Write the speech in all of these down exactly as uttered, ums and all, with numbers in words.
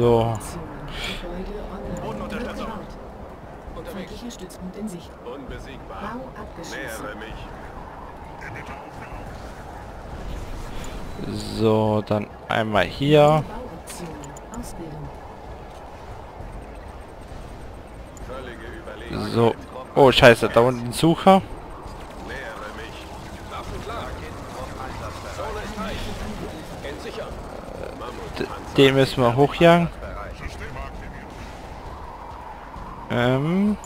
So. Bodenunterstützung. Feindlicher Stützpunkt in Sicht. Unbesiegbar. Bau abgeschlossen. Nähere mich. So, dann einmal hier. So. Oh, scheiße, da unten ein Sucher. Den müssen wir hochjagen. Ähm.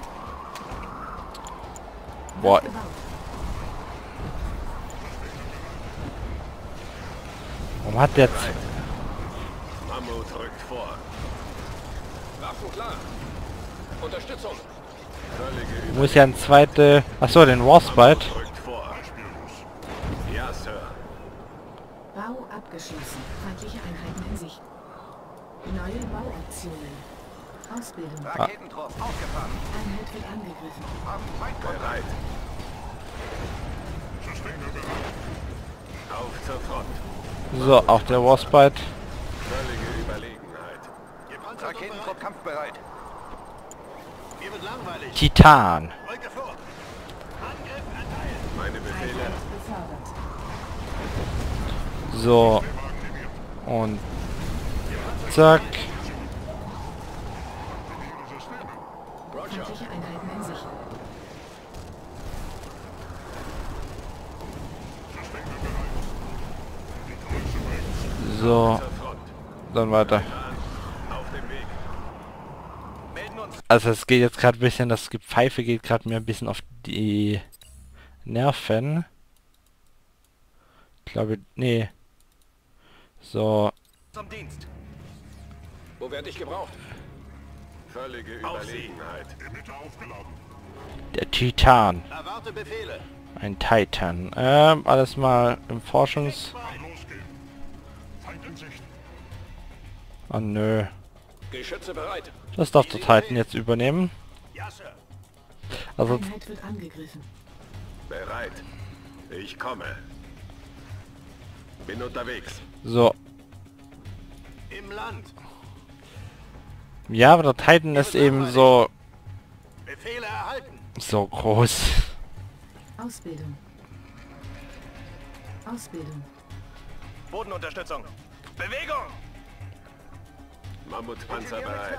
Boah. Warum hat der... Mammut rückt vor. Waffen klar. Unterstützung. Ich muss ja ein zweite... Achso, den Warspite. Ja, Sir. Bau abgeschlossen. Feindliche Einheiten in Sicht. Neue Bauaktionen. Ausbildung. Raketentross aufgefahren. Einheit wird angegriffen. Bereit. Auf zur Front. So, auch der Warspite. Völlige Überlegenheit. Raketentrupp kampfbereit. Hier wird langweilig. Titan. Angriff erteilt. Meine Befehle. So. Und zack. Feindliche Einheiten in Sicht. So. Dann weiter. Also es geht jetzt gerade ein bisschen, das Gepfeife geht gerade mir ein bisschen auf die Nerven. Ich glaube, nee. So. Zum Dienst. Wo werde ich gebraucht? Völlige Überlegenheit. Der Titan. Erwarte Befehle. Ein Titan. Ähm, alles mal im Forschungs... Oh nö. Geschütze bereit. Das darf der Titan jetzt übernehmen. Ja, Sir. Also... Einheit wird angegriffen. Bereit. Ich komme. Bin unterwegs. So. Im Land. Ja, aber der Titan ist eben so... Befehle erhalten. So groß. Ausbildung. Ausbildung. Bodenunterstützung. Bewegung! Mammut-Panzer bereit.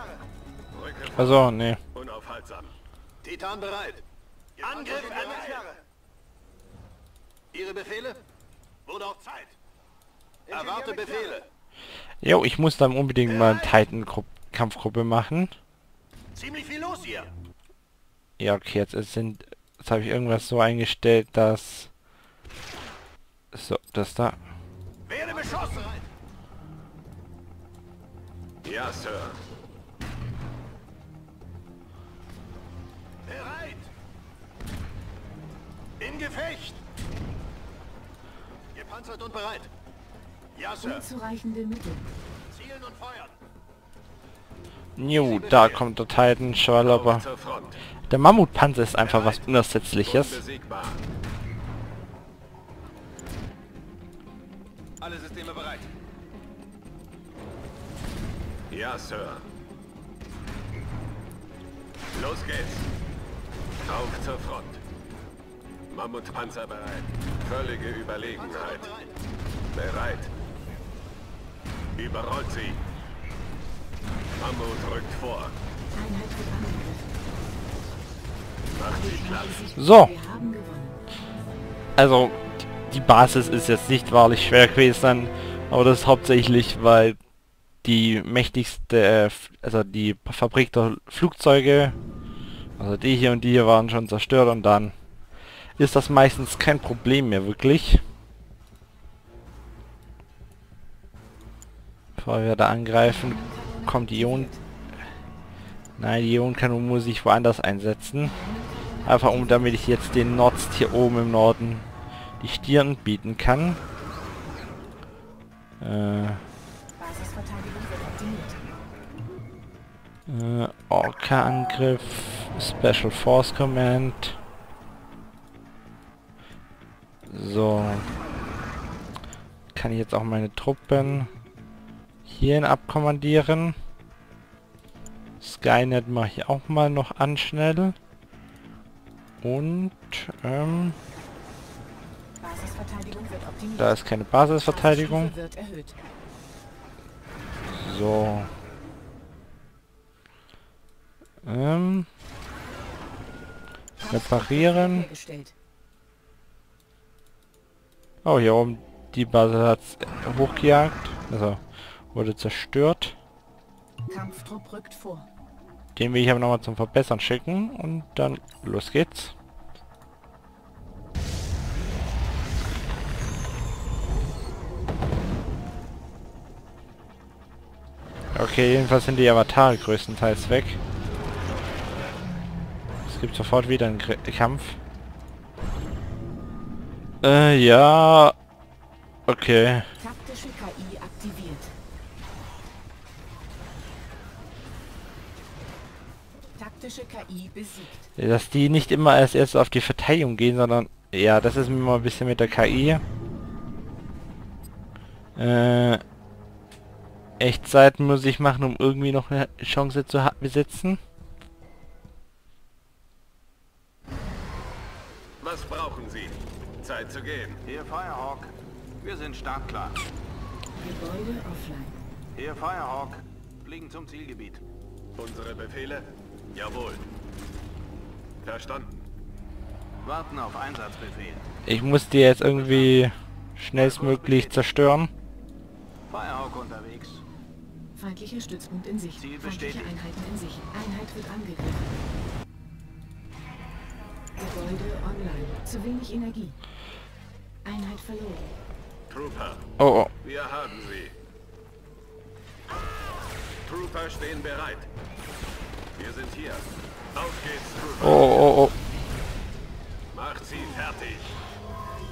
Also, nee. Unaufhaltsam. Titan bereit. Angriff erteilt. Ihre Befehle? Wurde auch Zeit. Erwarte Befehle. Jo, ich muss dann unbedingt mal eine Titan-Kampfgruppe machen. Ziemlich viel los hier. Ja, okay, jetzt sind... Jetzt habe ich irgendwas so eingestellt, dass... So, das da... Werde beschossen. Ja, Sir. Bereit. In Gefecht. Gepanzert und bereit. Ja, Sir. Unzureichende Mittel. Zielen und feuern. Jo, da kommt der Titan, Schwallober. Der Mammut-Panzer ist einfach bereit. Was Unersetzliches. Alle Systeme bereit. Ja, Sir. Los geht's. Auf zur Front. Mammutpanzer bereit. Völlige Überlegenheit. Bereit. bereit. Überrollt sie. Mammut rückt vor. Macht sie Platz. So. Also, die Basis ist jetzt nicht wahrlich schwer gewesen, aber das ist hauptsächlich, weil... die mächtigste, also die Fabrik der Flugzeuge, also die hier und die hier waren schon zerstört und dann ist das meistens kein Problem mehr wirklich. Bevor wir da angreifen, kommt die Ion... Nein, die Ionenkanonen muss ich woanders einsetzen. Einfach um, damit ich jetzt den Nordst hier oben im Norden die Stirn bieten kann. Äh... Äh, Orca-Angriff, Special Force Command. So. Kann ich jetzt auch meine Truppen hierhin abkommandieren. Skynet mache ich auch mal noch anschnell. Und ähm, da ist keine Basisverteidigung. So. Ähm, reparieren. Oh, hier oben die Basis hat es hochgejagt. Also wurde zerstört. Kampftrupp rückt vor. Den will ich aber nochmal zum Verbessern schicken und dann los geht's. Okay, jedenfalls sind die Avatare größtenteils weg. Es gibt sofort wieder einen Gr Kampf. Äh, ja... Okay. Taktische K I aktiviert. Taktische K I besiegt. Dass die nicht immer erst erst auf die Verteidigung gehen, sondern... Ja, das ist mir mal ein bisschen mit der K I. Äh... Echtzeit muss ich machen, um irgendwie noch eine Chance zu besitzen. Was brauchen Sie? Zeit zu gehen. Hier Firehawk. Wir sind startklar. Gebäude offline. Hier Firehawk. Fliegen zum Zielgebiet. Unsere Befehle? Jawohl. Verstanden. Warten auf Einsatzbefehl. Ich muss die jetzt irgendwie schnellstmöglich zerstören. Firehawk unterwegs. Feindlicher Stützpunkt in Sicht. Ziel bestätigt. Feindliche Einheiten in Sicht. Einheit wird angegriffen. Gebäude online. Zu wenig Energie. Einheit verloren. Trooper. Oh, oh. Wir haben sie. Trooper stehen bereit. Wir sind hier. Auf geht's, Trooper. Oh, oh, oh. Macht sie fertig.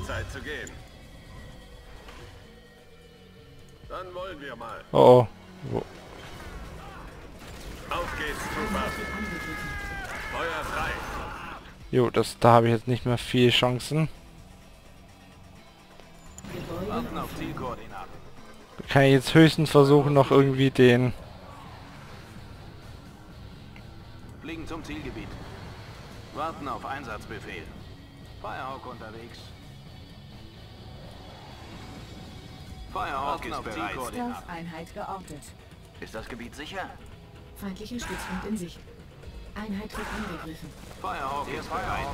Zeit zu gehen. Dann wollen wir mal. Oh, oh. Oh. Auf geht's, Trooper. Feuer frei. Jo, das, da habe ich jetzt nicht mehr viele Chancen. Warten auf Zielkoordinaten. Kann ich jetzt höchstens versuchen, noch irgendwie den... Fliegen zum Zielgebiet. Warten auf Einsatzbefehl. Firehawk unterwegs. Firehawk ist bereit. Einheit geortet. Ist das Gebiet sicher? Feindlicher Stützpunkt in Sicht. Einheit wird angegriffen. Firehawk ist bereit.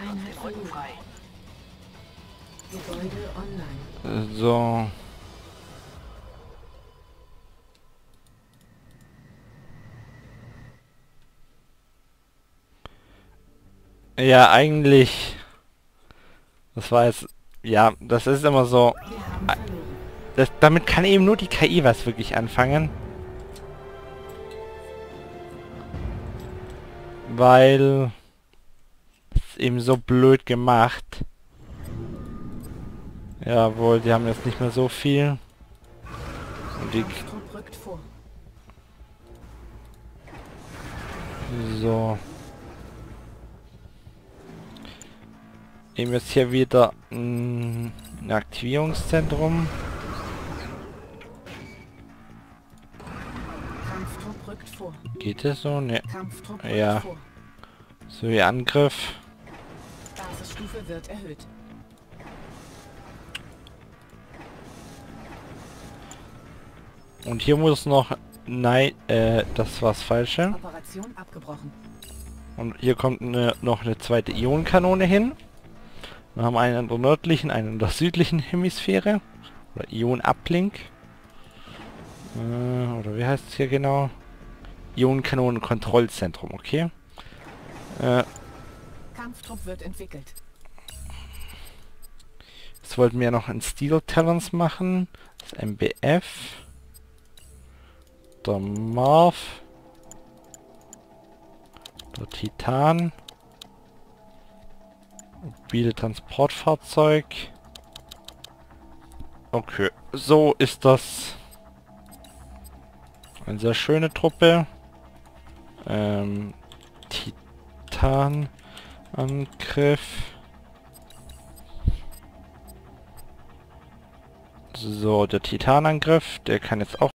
Einheit verloren. Frei. Gebäude online. So. Ja, eigentlich... Das war jetzt... Ja, das ist immer so... Das, damit kann eben nur die K I was wirklich anfangen. Weil... Es eben so blöd gemacht. Jawohl, die haben jetzt nicht mehr so viel. Und die... So... Nehmen wir jetzt hier wieder mh, ein Aktivierungszentrum. Kampftrupp rückt vor. Geht das so? Ne. Ja. Vor. So wie Angriff. Basisstufe wird erhöht. Und hier muss noch... Nein, äh, das war's Falsche. Operation abgebrochen. Und hier kommt eine, noch eine zweite Ionenkanone hin. Wir haben einen an der nördlichen, einen an der südlichen Hemisphäre. Oder Ion-Uplink. Äh, oder wie heißt es hier genau? Ionenkanonen-Kontrollzentrum, okay. Äh, Kampftrupp wird entwickelt. Jetzt wollten wir noch einen Steel Talons machen. Das M B F. Der Marv. Der Titan. Mobile Transportfahrzeug. Okay, so ist das. Eine sehr schöne Truppe. Ähm, Titanangriff. So, der Titanangriff, der kann jetzt auch